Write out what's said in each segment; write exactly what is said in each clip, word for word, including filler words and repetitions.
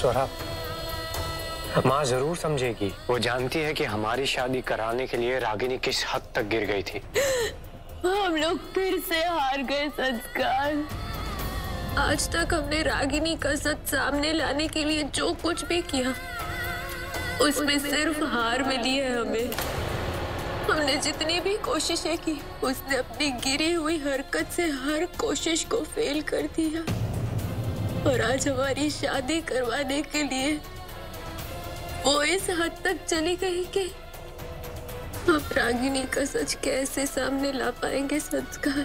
स्वरा, माँ जरूर समझेगी। वो जानती है कि हमारी शादी कराने के लिए रागिनी किस हद तक गिर गई थी। हम लोग फिर से हार गए संस्कार। आज तक हमने रागिनी का सच सामने लाने के लिए जो कुछ भी किया, उसमें सिर्फ हार मिली है हमें। हमने जितनी भी कोशिशें की, उसने अपनी गिरी हुई हरकत से हर कोशिश को फेल कर दिया। और आज हमारी शादी करवाने के लिए वो इस हद तक चली गई कि हम रागिनी का सच कैसे सामने ला पाएंगे संस्कार।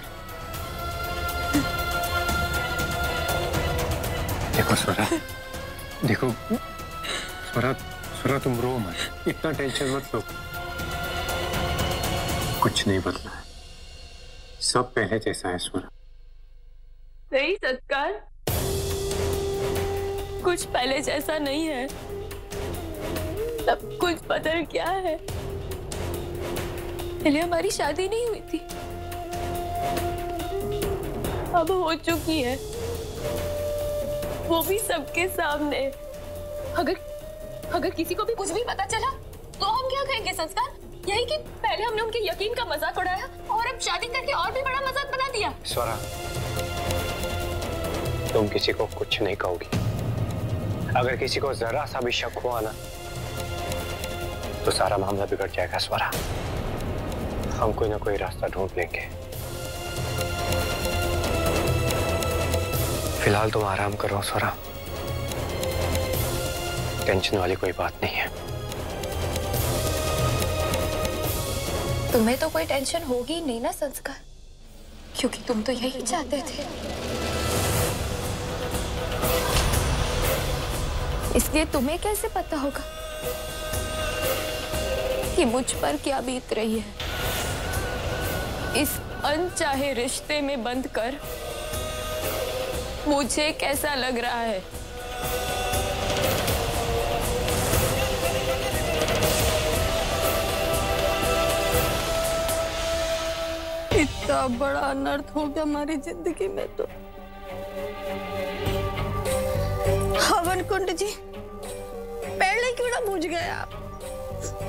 देखो स्वरा, देखो स्वरा, स्वरा तुम रो मत, इतना टेंशन मत लो। कुछ नहीं बदला है, सब पहले जैसा है स्वरा। नहीं संस्कार, कुछ पहले जैसा नहीं है, सब कुछ बदल गया है। पहले हमारी शादी नहीं हुई थी, अब हो चुकी है, वो भी सबके सामने। अगर अगर किसी को भी कुछ भी पता चला तो हम क्या कहेंगे संस्कार? यही कि पहले हमने उनके यकीन का मजाक उड़ाया और अब शादी करके और भी बड़ा मजाक बना दिया। स्वरा, तुम किसी को कुछ नहीं कहोगी। अगर किसी को जरा सा भी शक हुआ ना तो सारा मामला बिगड़ जाएगा स्वरा। हम कोई ना कोई रास्ता ढूंढ लेंगे। फिलहाल तुम आराम करो स्वरा, टेंशन वाली कोई बात नहीं है। तुम्हें तो कोई टेंशन होगी नहीं ना संस्कार, क्योंकि तुम तो यही चाहते थे। इसलिए तुम्हें कैसे पता होगा कि मुझ पर क्या बीत रही है? इस अनचाहे रिश्ते में बंद कर मुझे कैसा लग रहा है? इतना बड़ा अनर्थ हो गया हमारी जिंदगी में तो। हवन कुंड जी, पहले क्यों ना बूझ गए आप?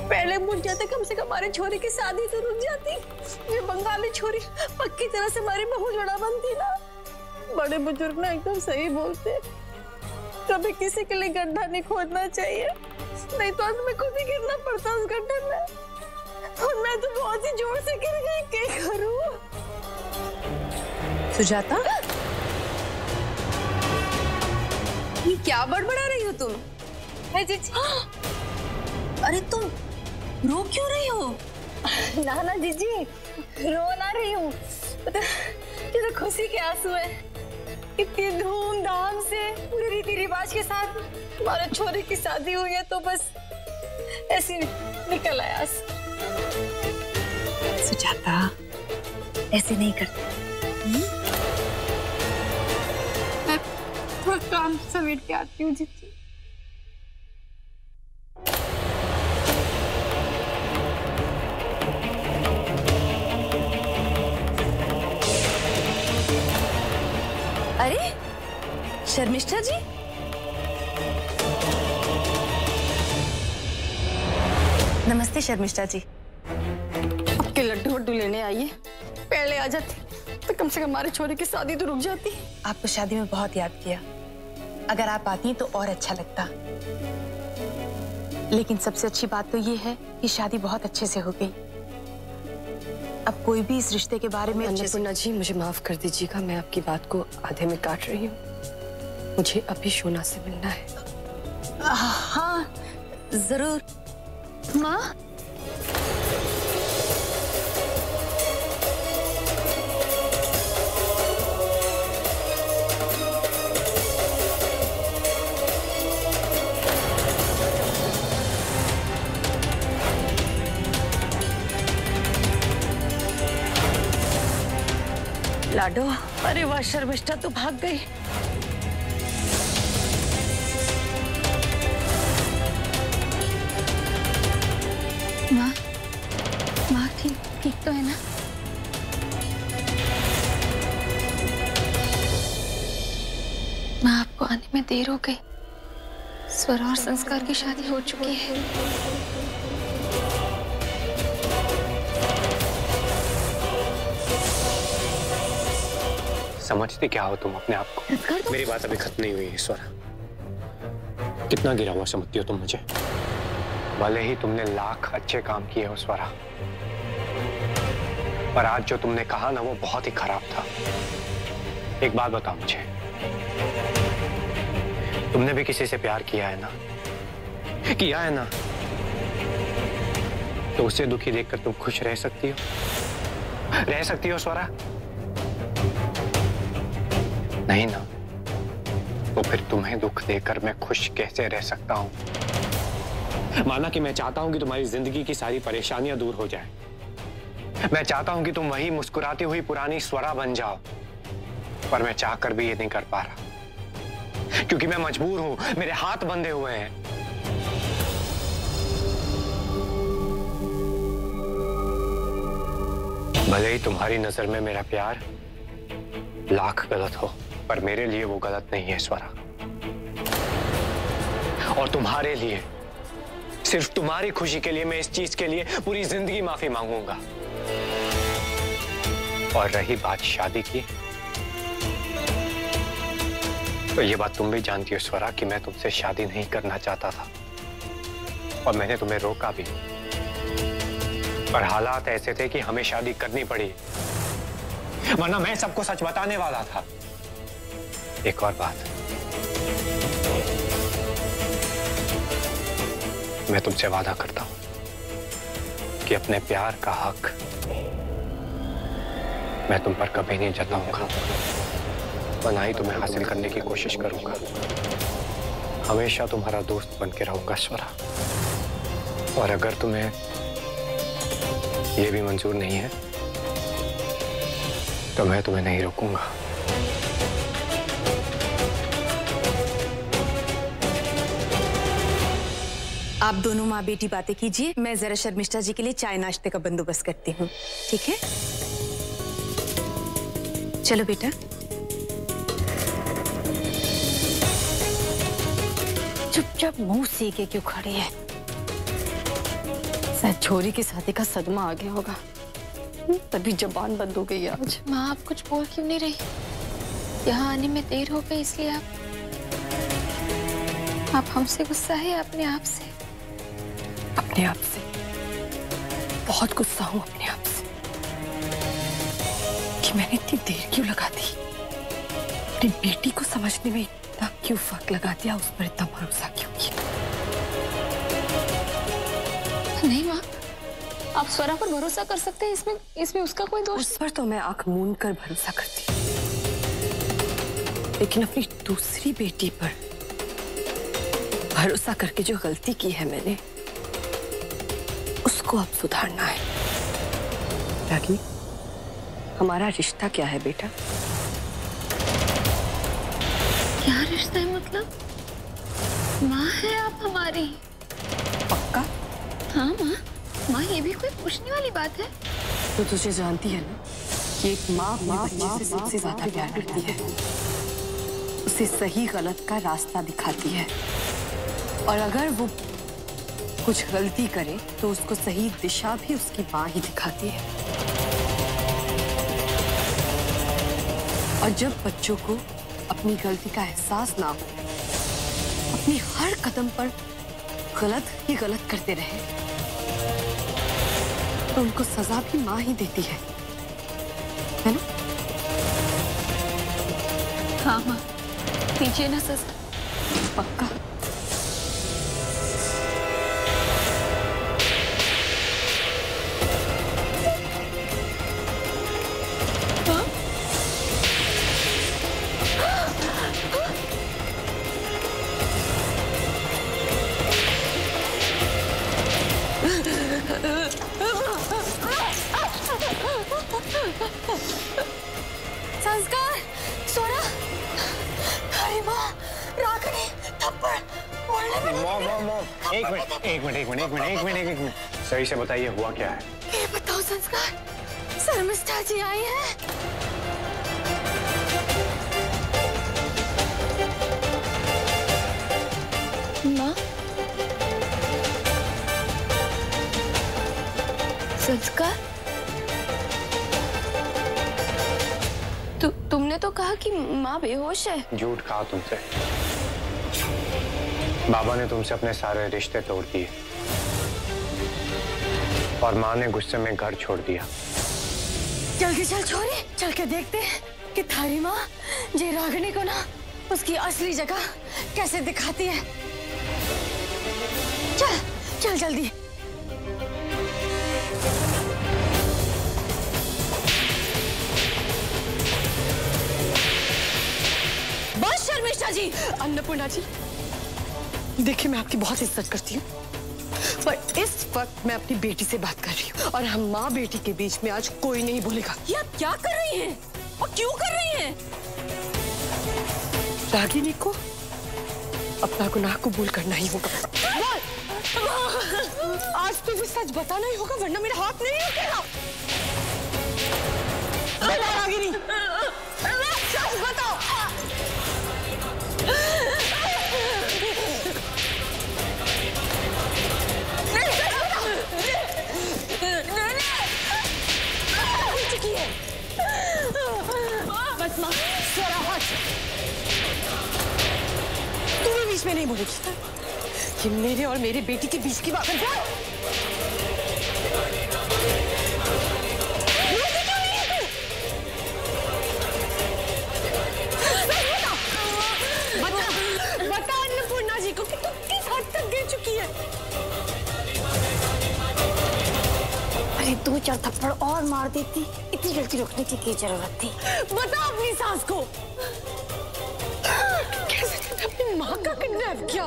पहले मुझ जाते कम से कम हमारे छोरे की शादी तो रुक जाती। ये बंगाली छोरी पक्की तरह से हमारी बहू जोड़ा बनती ना। बड़े बुजुर्ग ना एकदम सही बोलते, कभी किसी के लिए गड्ढा नहीं खोदना चाहिए, नहीं तो हमें खुद ही गिरना पड़ता उस गड्ढे में। और मैं तो बहुत ही जोर से गिर गई, क्या करूं? सुजाता, ये क्या बड़बड़ा रही हो तुम? है जीजी, अरे तुम रो क्यों रही हो? ना ना जीजी, रो ना रही हूँ, ये तो खुशी के आंसू है। इतनी धूमधाम से पूरे रीति रिवाज के साथ तुम्हारे छोरे की शादी हुई है, तो बस ऐसी निकल आया। सुजाता, ऐसे नहीं करते। मैं थोड़ा काम समेट के आती हूँ जीजी। अरे शर्मिष्ठा जी, नमस्ते शर्मिष्ठा जी। आपके लड्डू वड्डू लेने आइए, पहले आ जाती तो कम से कम हमारे छोरे की शादी तो रुक जाती। आपको शादी में बहुत याद किया, अगर आप आती तो और अच्छा लगता। लेकिन सबसे अच्छी बात तो ये है कि शादी बहुत अच्छे से हो गई। अब कोई भी इस रिश्ते के बारे में। अन्नपूर्णा जी, मुझे माफ कर दीजिएगा, मैं आपकी बात को आधे में काट रही हूँ। मुझे अभी शोना से मिलना है। हाँ जरूर माँ। लाडो, अरे वाह शर्मिष्ठा, तो भाग गई। माँ, माँ ठीक ठीक तो है ना? माँ, आपको आने में देर हो गई। स्वरा और संस्कार की शादी हो चुकी है। समझते क्या हो तुम अपने आप को? मेरी बात अभी खत्म नहीं हुई है स्वरा। कितना गिरा हुआ समझती हो तुम मुझे? भले ही तुमने लाख अच्छे काम किए हो स्वरा, पर आज जो तुमने कहा ना वो बहुत ही खराब था। एक बात बताओ मुझे, तुमने भी किसी से प्यार किया है ना? किया है ना? तो उसे दुखी देखकर तुम खुश रह सकती हो? रह सकती हो स्वरा? नहीं ना? तो फिर तुम्हें दुख देकर मैं खुश कैसे रह सकता हूं? माना कि मैं चाहता हूं कि तुम्हारी जिंदगी की सारी परेशानियां दूर हो जाए, मैं चाहता हूं कि तुम वही मुस्कुराती हुई पुरानी स्वरा बन जाओ, पर मैं चाहकर भी ये नहीं कर पा रहा क्योंकि मैं मजबूर हूं, मेरे हाथ बंधे हुए हैं। भले ही तुम्हारी नजर में मेरा प्यार लाख गलत हो, पर मेरे लिए वो गलत नहीं है स्वरा। और तुम्हारे लिए, सिर्फ तुम्हारी खुशी के लिए मैं इस चीज के लिए पूरी जिंदगी माफी मांगूंगा। और रही बात शादी की, तो ये बात तुम भी जानती हो स्वरा कि मैं तुमसे शादी नहीं करना चाहता था और मैंने तुम्हें रोका भी, पर हालात ऐसे थे कि हमें शादी करनी पड़ी, वरना मैं सबको सच बताने वाला था। एक और बात, मैं तुमसे वादा करता हूं कि अपने प्यार का हक मैं तुम पर कभी नहीं जताऊंगा, वरना ही तुम्हें हासिल करने की कोशिश करूंगा। हमेशा तुम्हारा दोस्त बनके रहूंगा स्वरा। और अगर तुम्हें ये भी मंजूर नहीं है तो मैं तुम्हें नहीं रोकूंगा। आप दोनों माँ बेटी बातें कीजिए, मैं जरा शर्मिष्ठा जी के लिए चाय नाश्ते का बंदोबस्त करती हूँ। ठीक है, चलो बेटा। चुपचाप मुंह सीखे क्यों खड़ी है? शायद छोरी की शादी का सदमा आ गया होगा, तभी जबान बंद हो गई है आज। माँ, आप कुछ बोल क्यों नहीं रही? यहाँ आने में देर हो गई इसलिए आप आप हमसे गुस्सा है? अपने आप से? अपने आप से बहुत गुस्सा हूँ, अपने आप से कि मैंने इतनी देर क्यों लगा दी, अपनी बेटी को समझने में इतना क्यों वक्त लगा दिया, उस पर इतना भरोसा क्यों किया। नहीं माँ, आप स्वरा पर भरोसा कर सकते हैं, इसमें इसमें उसका कोई दोष। उस पर तो मैं आंख मूंद कर भरोसा करती, लेकिन अपनी दूसरी बेटी पर भरोसा करके जो गलती की है मैंने, उसको अब सुधारना है। रागिनी, हमारा रिश्ता क्या है बेटा? क्या रिश्ता है मतलब? माँ है आप हमारी। पक्का? हाँ माँ, माँ ये भी कोई पूछने वाली बात है? तो तुझे जानती है ना कि एक माँ अपने बच्चे से सबसे ज्यादा प्यार करती है, उसे सही गलत का रास्ता दिखाती है, और अगर वो कुछ गलती करे तो उसको सही दिशा भी उसकी माँ ही दिखाती है। और जब बच्चों को अपनी गलती का एहसास ना हो, अपनी हर कदम पर गलत ही गलत करते रहे, तो उनको सजा भी माँ ही देती है, है ना? हाँ माँ, दीजिए ना सजा। पक्का? संस्कार, स्वरा, अरे माँ, रागिनी, थप्पड़, बोलने में मॉम मॉम मॉम एक मिनट एक मिनट एक मिनट एक मिनट एक मिनट एक मिनट सही से बताइए हुआ क्या है? ये बताओ संस्कार, शर्मिष्ठा जी आई हैं। संस्कार? तु, तुमने तो कहा कि माँ बेहोश है। झूठ कहा तुमसे। बाबा ने तुमसे अपने सारे रिश्ते तोड़ दिए और माँ ने गुस्से में घर छोड़ दिया। चल के चल छोरे, चल के देखते हैं कि थारी माँ जे रागिनी को ना उसकी असली जगह कैसे दिखाती है। चल चल जल्दी। बस शर्मिष्ठा जी, अन्नपूर्णा जी, देखिए मैं आपकी बहुत इज्जत करती हूँ, पर इस वक्त मैं अपनी बेटी से बात कर रही हूँ और हम माँ बेटी के बीच में आज कोई नहीं बोलेगा। ये आप क्या कर रही हैं और क्यों कर रही हैं? रागिनी को अपना गुनाह कबूल करना ही होगा। आज तुम्हें सच बताना ही होगा, वरना मेरा हाथ नहीं रुकेगा। बता रागिनी, सच बताओ। बस माँ, स्वरा हट। तुम्हें बीच में नहीं बोलेगी कि मेरे और मेरे बेटी के बीच की बात है। बता, बता अन्नपूर्णा जी को कि तुम किस हद तक गिर चुकी है। अरे दो चार थप्पड़ और मार देती, इतनी जल्दी रुकने की क्या जरूरत थी? बता अपनी सास को कैसे तुमने अपनी माँ का किडनैप किया।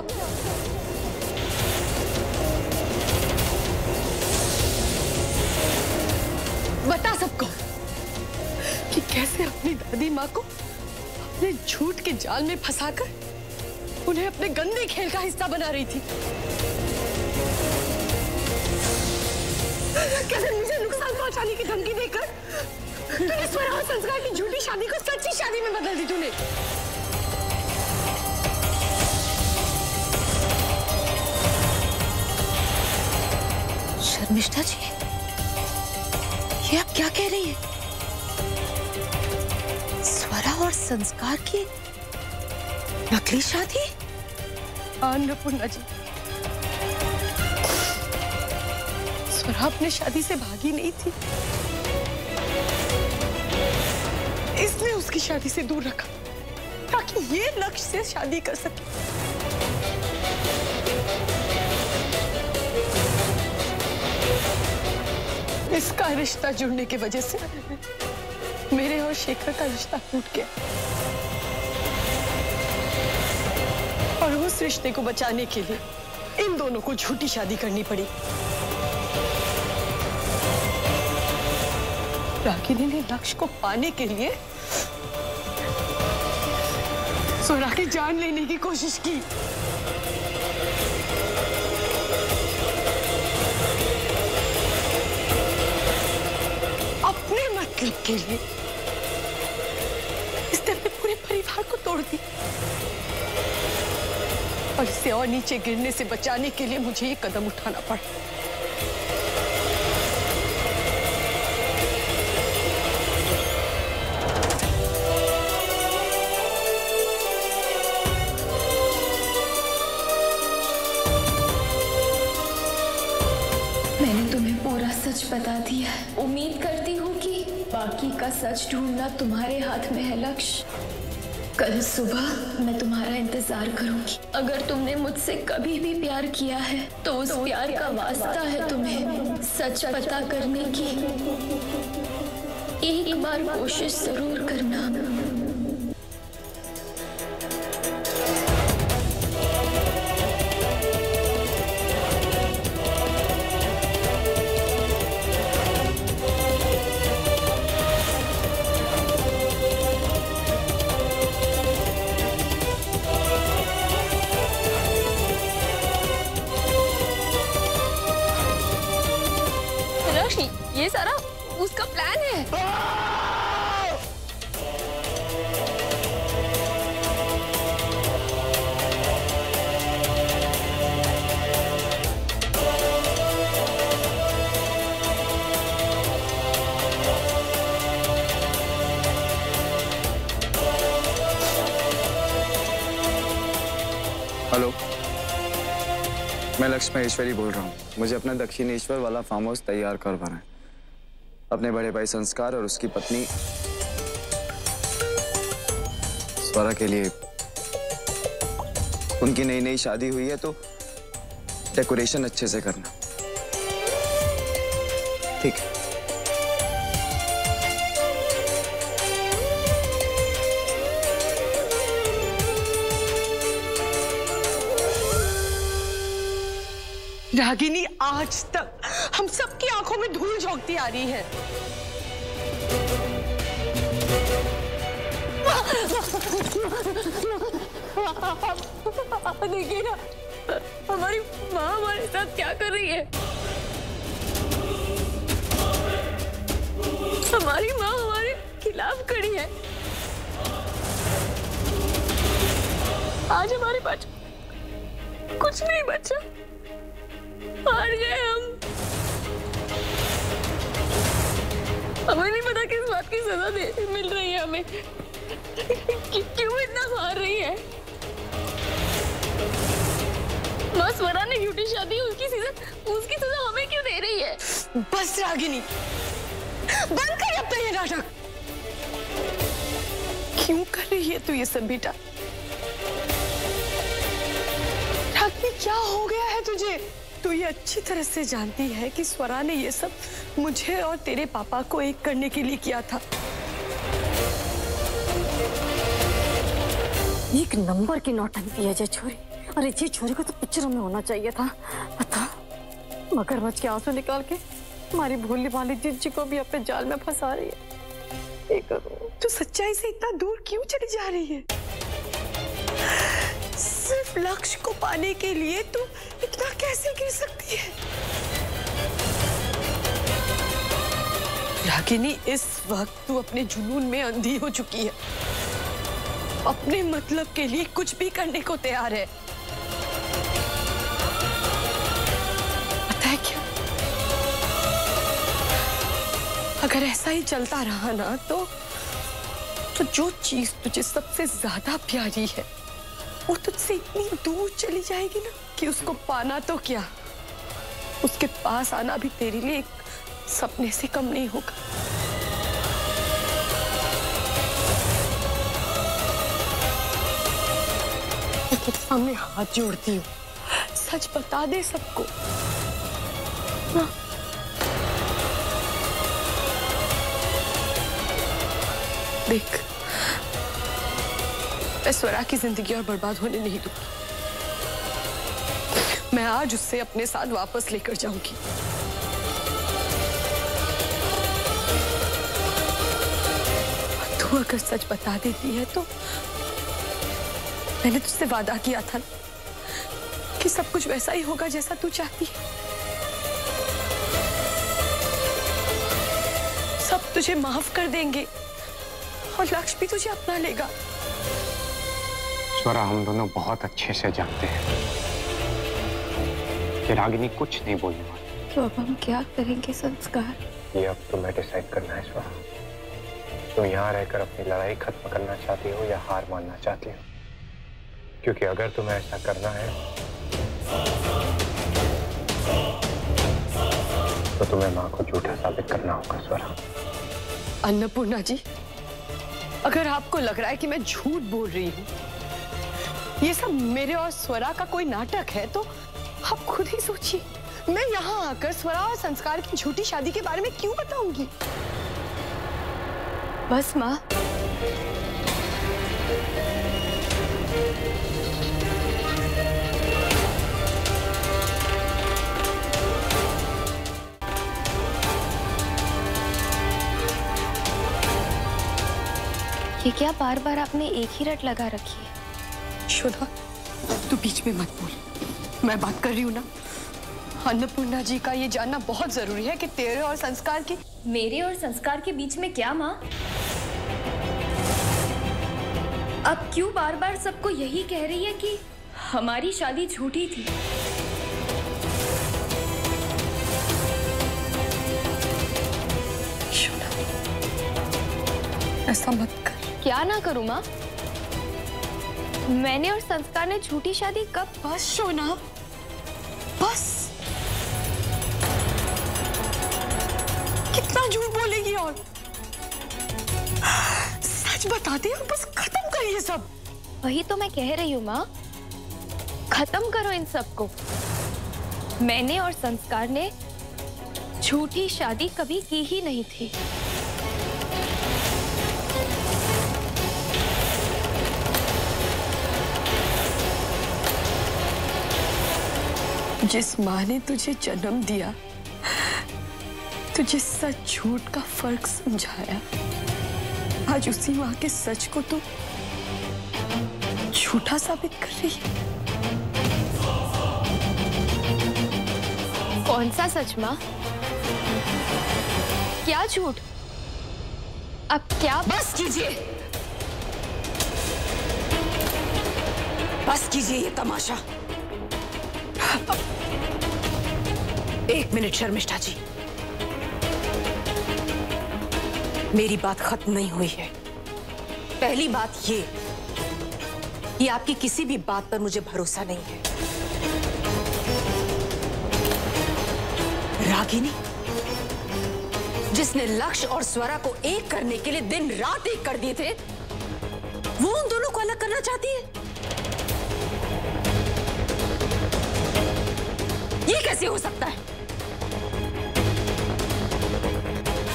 बता सबको कि कैसे अपनी दादी माँ को अपने झूठ के जाल में फंसाकर उन्हें अपने गंदे खेल का हिस्सा बना रही थी। कैसे मुझे नुकसान पहुंचाने की धमकी देकर तूने स्वरा और संस्कार की झूठी शादी को सच्ची शादी में बदल दी तूने। शर्मिष्ठा जी, ये आप क्या कह रही हैं? स्वरा और संस्कार की नकली शादी? अन्नपूर्णा जी, स्वरा अपने शादी से भागी नहीं थी, इसने उसकी शादी से दूर रखा ताकि ये लक्ष्य से शादी कर सके। इसका रिश्ता जुड़ने की वजह से मेरे और शेखर का रिश्ता टूट गया और उस रिश्ते को बचाने के लिए इन दोनों को झूठी शादी करनी पड़ी। रागिनी ने लक्ष्य को पाने के लिए स्वरा की जान लेने की कोशिश की। अपने मतलब के लिए इसने अपने पूरे परिवार को तोड़ दिया और इसे और नीचे गिरने से बचाने के लिए मुझे ये कदम उठाना पड़ा। बता दिया। उम्मीद करती हूँ कि बाकी का सच ढूंढना तुम्हारे हाथ में है लक्ष्य। कल सुबह मैं तुम्हारा इंतजार करूंगी। अगर तुमने मुझसे कभी भी प्यार किया है तो उस तो प्यार, प्यार का वास्ता है तुम्हें सच पता करने की। एक बार कोशिश जरूर करना। ये सारा उसका प्लान है। हेलो, मैं लक्ष्मीश्वरी बोल रहा हूँ। मुझे अपना दक्षिणेश्वर वाला फार्म हाउस तैयार करवाना है। अपने बड़े भाई संस्कार और उसकी पत्नी स्वरा के लिए उनकी नई नई शादी हुई है, तो डेकोरेशन अच्छे से करना। ठीक है। रागिनी, आज तक हम सबकी आंखों में धूल झोंकती आ रही है। देखिए ना, हमारी माँ हमारे साथ क्या कर रही है। हमारी माँ हमारे खिलाफ खड़ी है। आज हमारे पास कुछ नहीं बचा, हार गए हम। हमें नहीं पता किस बात की सजा मिल रही है हमें, क्यों इतना हार रही है। बस वरा ने ड्यूटी शादी, उसकी सजा उसकी सजा हमें क्यों दे रही है। बस रागिनी, बंद कर अब तो ये नाटक। क्यों कर रही है तू ये सब बेटा? रागिनी, क्या हो गया है तुझे? तू ये अच्छी तरह से जानती है कि स्वरा ने ये सब मुझे और तेरे पापा को एक करने के लिए किया था। एक नंबर की नौटंकी है ये छोरी। अरे ये छोरी को तो पिक्चरों में होना चाहिए था। पता, मगरमच्छ के आंसू निकाल के हमारी भोली भाली जिज्जी को भी अपने जाल में फंसा रही है। ये करो, तू सच्चाई से इतना दूर क्यों चली जा रही है? सिर्फ लक्ष्य को पाने के लिए तू इतना कैसे गिर सकती है? रागिनी, इस वक्त तू अपने जुनून में अंधी हो चुकी है। अपने मतलब के लिए कुछ भी करने को तैयार है। पता है क्या, अगर ऐसा ही चलता रहा ना तो, तो जो चीज तुझे सबसे ज्यादा प्यारी है वो तुझसे इतनी दूर चली जाएगी ना कि उसको पाना तो क्या, उसके पास आना भी तेरे लिए एक सपने से कम नहीं होगा। मैं तेरे सामने हाथ जोड़ती हूँ, सच बता दे सबको। हाँ। देख, मैं स्वरा की जिंदगी और बर्बाद होने नहीं दूंगी। मैं आज उससे अपने साथ वापस लेकर जाऊंगी। तू अगर सच बता देती है तो, मैंने तुझसे वादा किया था कि सब कुछ वैसा ही होगा जैसा तू चाहती है। सब तुझे माफ कर देंगे और लक्ष्य भी तुझे अपना लेगा। स्वरा, हम दोनों बहुत अच्छे से जानते हैं कि रागिनी कुछ नहीं बोलने वाली। तो अब हम क्या करेंगे संस्कार? ये अब तुम्हें डिसाइड करना है स्वरा। तुम यहाँ रहकर अपनी लड़ाई खत्म करना चाहती हो या हार मानना चाहती हो? क्योंकि अगर तुम्हें ऐसा करना है तो तुम्हें माँ को झूठा साबित करना होगा स्वरा। अन्नपूर्णा जी, अगर आपको लग रहा है कि मैं झूठ बोल रही हूँ, ये सब मेरे और स्वरा का कोई नाटक है, तो आप खुद ही सोचिए। मैं यहाँ आकर स्वरा और संस्कार की झूठी शादी के बारे में क्यों बताऊंगी? बस माँ, ये क्या बार बार आपने एक ही रट लगा रखी है? शोधा, तू बीच में मत बोल, मैं बात कर रही हूँ ना। अन्नपूर्णा जी का ये जानना बहुत जरूरी है कि तेरे और संस्कार की मेरे और संस्कार के बीच में क्या माँ? अब क्यों बार बार सबको यही कह रही है कि हमारी शादी झूठी थी? शोधा, ऐसा मत कर। क्या ना करूँ माँ? मैंने और संस्कार ने झूठी शादी कब? बस शोना, बस। कितना झूठ बोलेगी और? सच बताते हैं, बस खत्म करिए सब। वही तो मैं कह रही हूँ माँ, खत्म करो इन सबको। मैंने और संस्कार ने झूठी शादी कभी की ही नहीं थी। जिस माँ ने तुझे जन्म दिया, तुझे सच झूठ का फर्क समझाया, आज उसी माँ के सच को तू झूठा साबित कर रही है। कौन सा सच माँ? क्या झूठ? अब क्या? बस कीजिए, बस कीजिए ये तमाशा। एक मिनट शर्मिष्ठा जी, मेरी बात खत्म नहीं हुई है। पहली बात ये, ये आपकी किसी भी बात पर मुझे भरोसा नहीं है। रागिनी, जिसने लक्ष्य और स्वरा को एक करने के लिए दिन रात एक कर दिए थे, वो उन दोनों को अलग करना चाहती है। ये कैसे हो सकता है?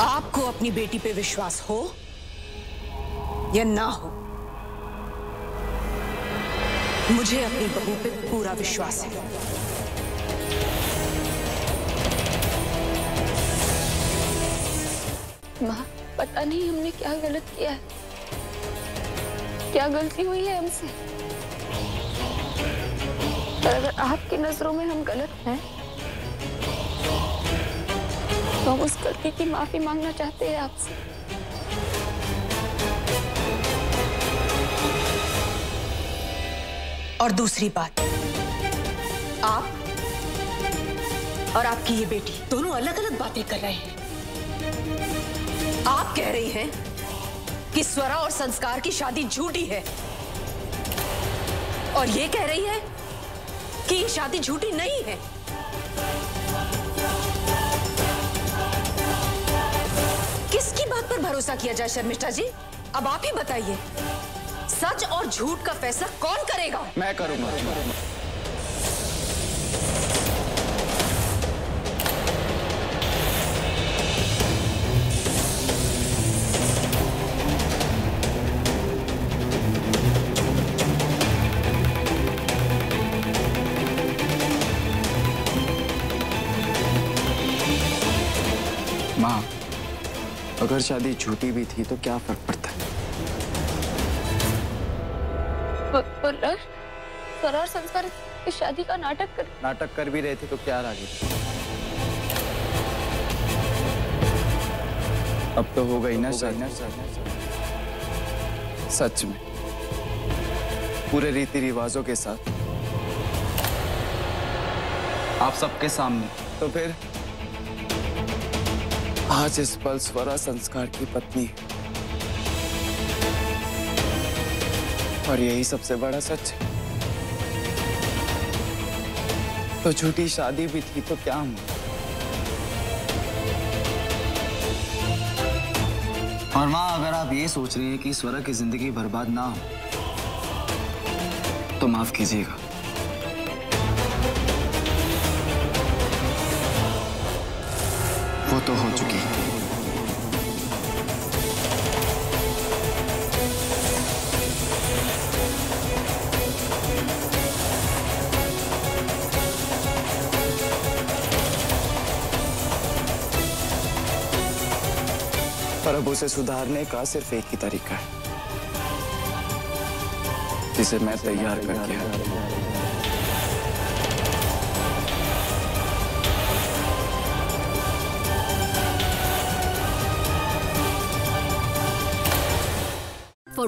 आपको अपनी बेटी पे विश्वास हो या ना हो, मुझे अपनी बहू पे पूरा विश्वास है। माँ, पता नहीं हमने क्या गलत किया है, क्या गलती हुई है हमसे। पर अगर आपकी नजरों में हम गलत हैं, तो हम उस गलती की माफी मांगना चाहते हैं आपसे। और दूसरी बात, आप और आपकी ये बेटी दोनों अलग अलग बातें कर रहे हैं। आप कह रही हैं कि स्वरा और संस्कार की शादी झूठी है, और ये कह रही है कि ये शादी झूठी नहीं है। किसकी बात पर भरोसा किया जाए शर्मिष्ठा जी? अब आप ही बताइए, सच और झूठ का फैसला कौन करेगा? मैं करूंगा। माँ, अगर शादी झूठी भी थी तो क्या फर्क पड़ता है? स्वरा और संस्कार इस शादी का नाटक कर नाटक कर भी रहे थे तो क्या रागी? अब तो हो गई ना शादी। सच में पूरे रीति रिवाजों के साथ आप सबके सामने। तो फिर आज इस पल स्वरा संस्कार की पत्नी, और यही सबसे बड़ा सच है। तो झूठी शादी भी थी तो क्या हुआ? और माँ, अगर आप ये सोच रही हैं कि स्वरा की जिंदगी बर्बाद ना हो, तो माफ कीजिएगा, वो तो हो चुकी है। पर अब उसे सुधारने का सिर्फ एक ही तरीका है, जिसे मैं तैयार करके For